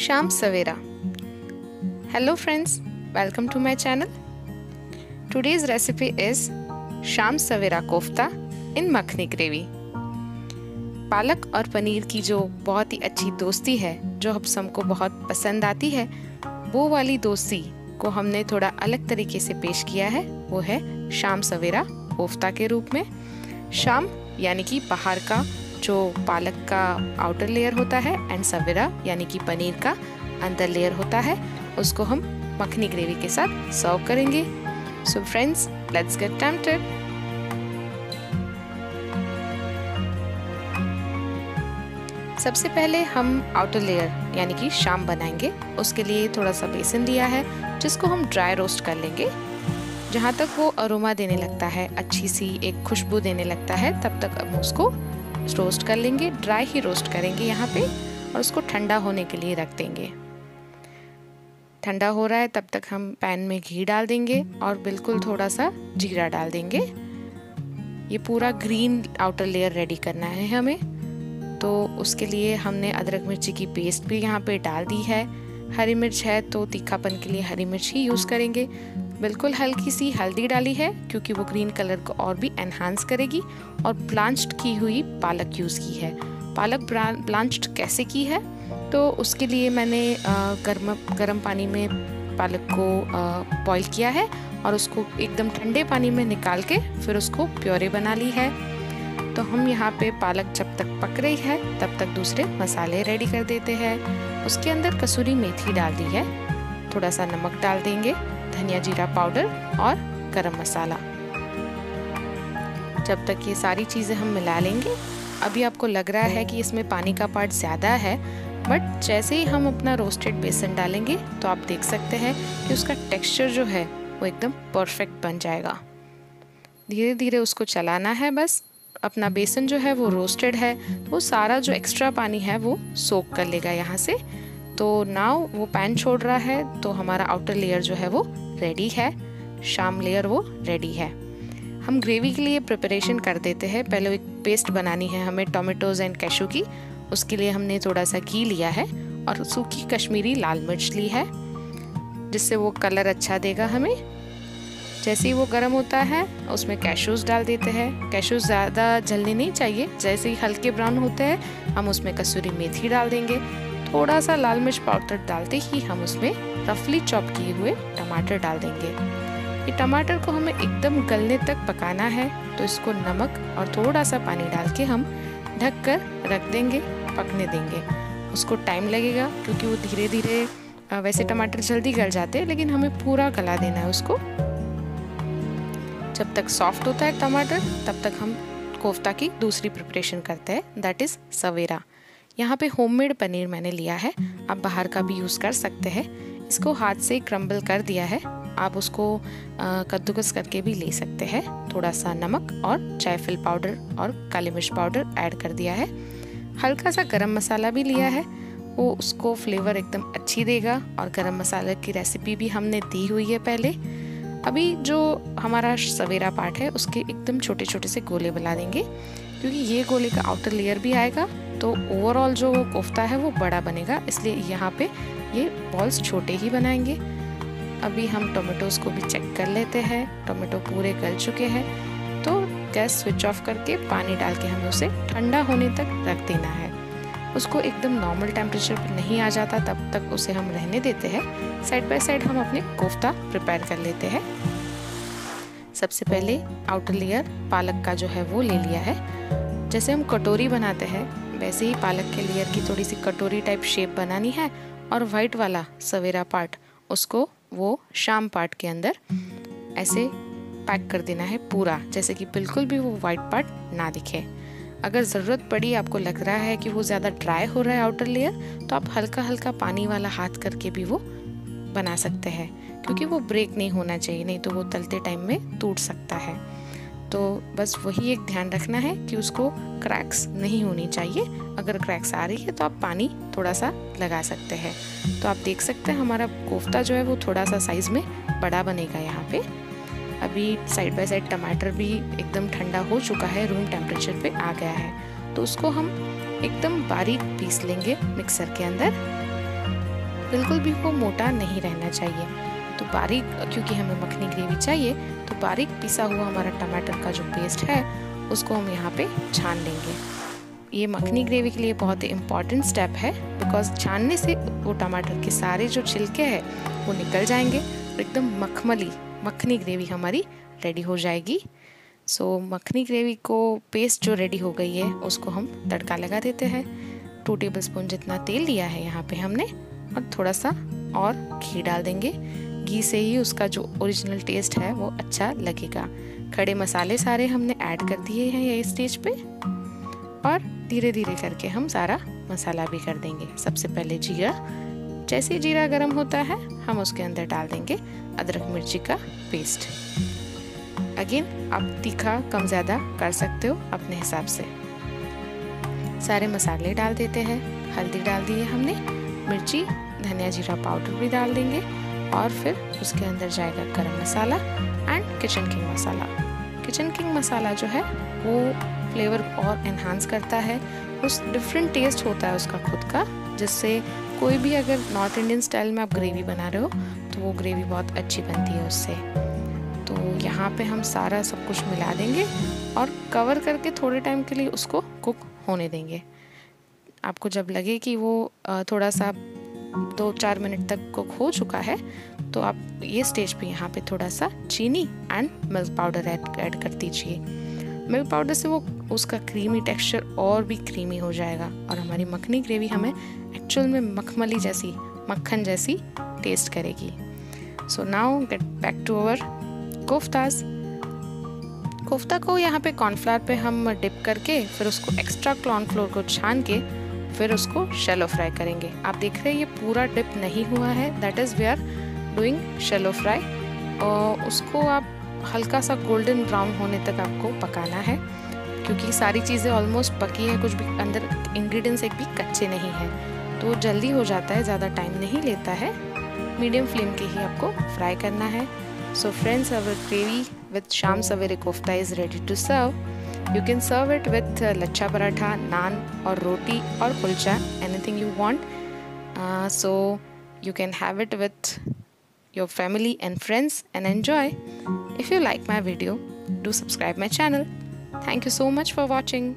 शाम Savera. Hello friends, welcome to my channel. Today's recipe is Shaam Savera kofta in makhani gravy. पालक और पनीर की जो बहुत ही अच्छी दोस्ती है, जो हम सबको बहुत पसंद आती है, वो वाली दोस्ती को हमने थोड़ा अलग तरीके से पेश किया है। वो है शाम सवेरा कोफ्ता के रूप में। शाम यानी कि बाहर का जो पालक का आउटर लेयर होता है एंड सवेरा यानी कि पनीर का अंदर लेयर होता है, उसको हम मखनी ग्रेवी के साथ सर्व करेंगे। So friends, let's get tempted. सबसे पहले हम आउटर लेयर यानी कि शाम बनाएंगे। उसके लिए थोड़ा सा बेसन लिया है, जिसको हम ड्राई रोस्ट कर लेंगे। जहाँ तक वो अरोमा देने लगता है, अच्छी सी एक खुशबू देने लगता है, तब तक हम उसको रोस्ट कर लेंगे। ड्राई ही रोस्ट करेंगे यहाँ पे और उसको ठंडा होने के लिए रख देंगे। ठंडा हो रहा है तब तक हम पैन में घी डाल देंगे और बिल्कुल थोड़ा सा जीरा डाल देंगे। ये पूरा ग्रीन आउटर लेयर रेडी करना है हमें, तो उसके लिए हमने अदरक मिर्ची की पेस्ट भी यहाँ पे डाल दी है। हरी मिर्च है तो तीखापन के लिए हरी मिर्च ही यूज़ करेंगे। बिल्कुल हल्की सी हल्दी डाली है क्योंकि वो ग्रीन कलर को और भी एनहांस करेगी। और ब्लांच्ड की हुई पालक यूज़ की है। पालक ब्लांच्ड कैसे की है, तो उसके लिए मैंने गरम पानी में पालक को बॉईल किया है और उसको एकदम ठंडे पानी में निकाल के फिर उसको प्योरे बना ली है। तो हम यहाँ पे पालक जब तक पक रही है तब तक दूसरे मसाले रेडी कर देते हैं। उसके अंदर कसूरी मेथी डाल दी है, थोड़ा सा नमक डाल देंगे, धनिया जीरा पाउडर और गरम मसाला। जब तक ये सारी चीज़ें हम मिला लेंगे, अभी आपको लग रहा है कि इसमें पानी का पार्ट ज़्यादा है, बट जैसे ही हम अपना रोस्टेड बेसन डालेंगे तो आप देख सकते हैं कि उसका टेक्सचर जो है वो एकदम परफेक्ट बन जाएगा। धीरे धीरे उसको चलाना है बस। अपना बेसन जो है वो रोस्टेड है, वो सारा जो एक्स्ट्रा पानी है वो सोख कर लेगा यहाँ से। तो नाउ वो पैन छोड़ रहा है, तो हमारा आउटर लेयर जो है वो रेडी है, शाम लेयर वो रेडी है। हम ग्रेवी के लिए प्रिपरेशन कर देते हैं। पहले एक पेस्ट बनानी है हमें टोमेटोज़ एंड कैशू की। उसके लिए हमने थोड़ा सा घी लिया है और सूखी कश्मीरी लाल मिर्च ली है, जिससे वो कलर अच्छा देगा हमें। जैसे ही वो गर्म होता है उसमें कैशूज़ डाल देते हैं। कैशूज़ ज़्यादा जलने नहीं चाहिए, जैसे ही हल्के ब्राउन होते हैं हम उसमें कसूरी मेथी डाल देंगे। थोड़ा सा लाल मिर्च पाउडर डालते ही हम उसमें रफली चॉप किए हुए टमाटर डाल देंगे। ये टमाटर को हमें एकदम गलने तक पकाना है, तो इसको नमक और थोड़ा सा पानी डाल के हम ढक कर रख देंगे, पकने देंगे। उसको टाइम लगेगा क्योंकि वो धीरे धीरे, वैसे टमाटर जल्दी गल जाते हैं, लेकिन हमें पूरा गला देना है उसको। जब तक सॉफ्ट होता है टमाटर, तब तक हम कोफ्ता की दूसरी प्रिपरेशन करते हैं, दैट इज़ सवेरा। यहाँ पे होममेड पनीर मैंने लिया है, आप बाहर का भी यूज़ कर सकते हैं। इसको हाथ से क्रम्बल कर दिया है, आप उसको कद्दूकस करके भी ले सकते हैं। थोड़ा सा नमक और चायफिल पाउडर और काली मिर्च पाउडर ऐड कर दिया है। हल्का सा गरम मसाला भी लिया है, वो उसको फ्लेवर एकदम अच्छी देगा। और गरम मसाले की रेसिपी भी हमने दी हुई है पहले। अभी जो हमारा सवेरा पार्ट है उसके एकदम छोटे छोटे से गोले बना देंगे, क्योंकि ये गोले का आउटर लेयर भी आएगा तो ओवरऑल जो कोफ्ता है वो बड़ा बनेगा, इसलिए यहाँ पे ये बॉल्स छोटे ही बनाएंगे। अभी हम टोमेटोज़ को भी चेक कर लेते हैं। टोमेटो पूरे गल चुके हैं, तो गैस स्विच ऑफ करके पानी डाल के हमें उसे ठंडा होने तक रख देना है। उसको एकदम नॉर्मल टेम्परेचर पर नहीं आ जाता तब तक उसे हम रहने देते हैं। साइड बाय साइड हम अपने कोफ्ता प्रिपेयर कर लेते हैं। सबसे पहले आउटर लेयर पालक का जो है वो ले लिया है। जैसे हम कटोरी बनाते हैं वैसे ही पालक के लेयर की थोड़ी सी कटोरी टाइप शेप बनानी है। और वाइट वाला सवेरा पार्ट उसको वो शाम पार्ट के अंदर ऐसे पैक कर देना है पूरा, जैसे कि बिल्कुल भी वो वाइट पार्ट ना दिखे। अगर ज़रूरत पड़ी, आपको लग रहा है कि वो ज़्यादा ड्राई हो रहा है आउटर लेयर, तो आप हल्का हल्का पानी वाला हाथ करके भी वो बना सकते हैं, क्योंकि वो ब्रेक नहीं होना चाहिए, नहीं तो वो तलते टाइम में टूट सकता है। तो बस वही एक ध्यान रखना है कि उसको क्रैक्स नहीं होनी चाहिए। अगर क्रैक्स आ रही है तो आप पानी थोड़ा सा लगा सकते हैं। तो आप देख सकते हैं हमारा कोफ्ता जो है वो थोड़ा सा साइज़ में बड़ा बनेगा यहाँ पे। अभी साइड बाय साइड टमाटर भी एकदम ठंडा हो चुका है, रूम टेम्परेचर पे आ गया है, तो उसको हम एकदम बारीक पीस लेंगे मिक्सर के अंदर। बिल्कुल भी वो मोटा नहीं रहना चाहिए। तो बारीक, क्योंकि हमें मखनी ग्रेवी चाहिए, तो बारीक पिसा हुआ हमारा टमाटर का जो पेस्ट है उसको हम यहाँ पे छान लेंगे। ये मखनी ग्रेवी के लिए बहुत ही इम्पॉर्टेंट स्टेप है, बिकॉज छानने से वो टमाटर के सारे जो छिलके हैं वो निकल जाएंगे और एकदम मखमली मखनी ग्रेवी हमारी रेडी हो जाएगी। सो मखनी ग्रेवी को पेस्ट जो रेडी हो गई है उसको हम तड़का लगा देते हैं। 2 टेबलस्पून जितना तेल लिया है यहाँ पे हमने, और थोड़ा सा और घी डाल देंगे। घी से ही उसका जो ओरिजिनल टेस्ट है वो अच्छा लगेगा। खड़े मसाले सारे हमने ऐड कर दिए हैं ये स्टेज पे, और धीरे धीरे करके हम सारा मसाला भी कर देंगे। सबसे पहले जीरा, जैसे जीरा गर्म होता है हम उसके अंदर डाल देंगे अदरक मिर्ची का पेस्ट। अगेन आप तीखा कम ज़्यादा कर सकते हो अपने हिसाब से। सारे मसाले डाल देते हैं, हल्दी डाल दी है हमने, मिर्ची धनिया जीरा पाउडर भी डाल देंगे, और फिर उसके अंदर जाएगा garam masala and Kitchen King masala. Kitchen King masala जो है वो फ्लेवर और एनहांस करता है, उस डिफरेंट टेस्ट होता है उसका खुद का, जिससे कोई भी अगर नॉर्थ इंडियन स्टाइल में आप ग्रेवी बना रहे हो तो वो ग्रेवी बहुत अच्छी बनती है उससे। तो यहाँ पे हम सारा सब कुछ मिला देंगे और कवर करके थोड़े टाइम के लिए उसको कुक होने देंगे। आपको जब लगे कि वो थोड़ा सा 2-4 मिनट तक कुक हो चुका है तो आप ये स्टेज पे यहाँ पे थोड़ा सा चीनी एंड मिल्क पाउडर ऐड कर दीजिए। मिल्क पाउडर से वो उसका क्रीमी टेक्सचर और भी क्रीमी हो जाएगा और हमारी मखनी ग्रेवी हमें एक्चुअल में मखमली जैसी, मक्खन जैसी टेस्ट करेगी। So now get back to our koftas. Kofta को यहाँ पे कॉर्नफ्लॉर पे हम डिप करके फिर उसको एक्स्ट्रा कॉर्नफ्लोर को छान के फिर उसको शैलो फ्राई करेंगे। आप देख रहे हैं ये पूरा डिप नहीं हुआ है, that is we are doing shallow fry. और उसको आप हल्का सा गोल्डन ब्राउन होने तक आपको पकाना है, क्योंकि सारी चीज़ें ऑलमोस्ट पकी है, कुछ भी अंदर इंग्रेडिएंट्स एक भी कच्चे नहीं है, तो जल्दी हो जाता है, ज़्यादा टाइम नहीं लेता है। मीडियम फ्लेम के ही आपको फ्राई करना है। So friends, our gravy with Shaam सवेरे kofta is ready to serve. You can serve it with lachha paratha, naan और रोटी और kulcha, anything you want. So you can have it with your family and friends and enjoy. If you like my video, do subscribe my channel. Thank you so much for watching.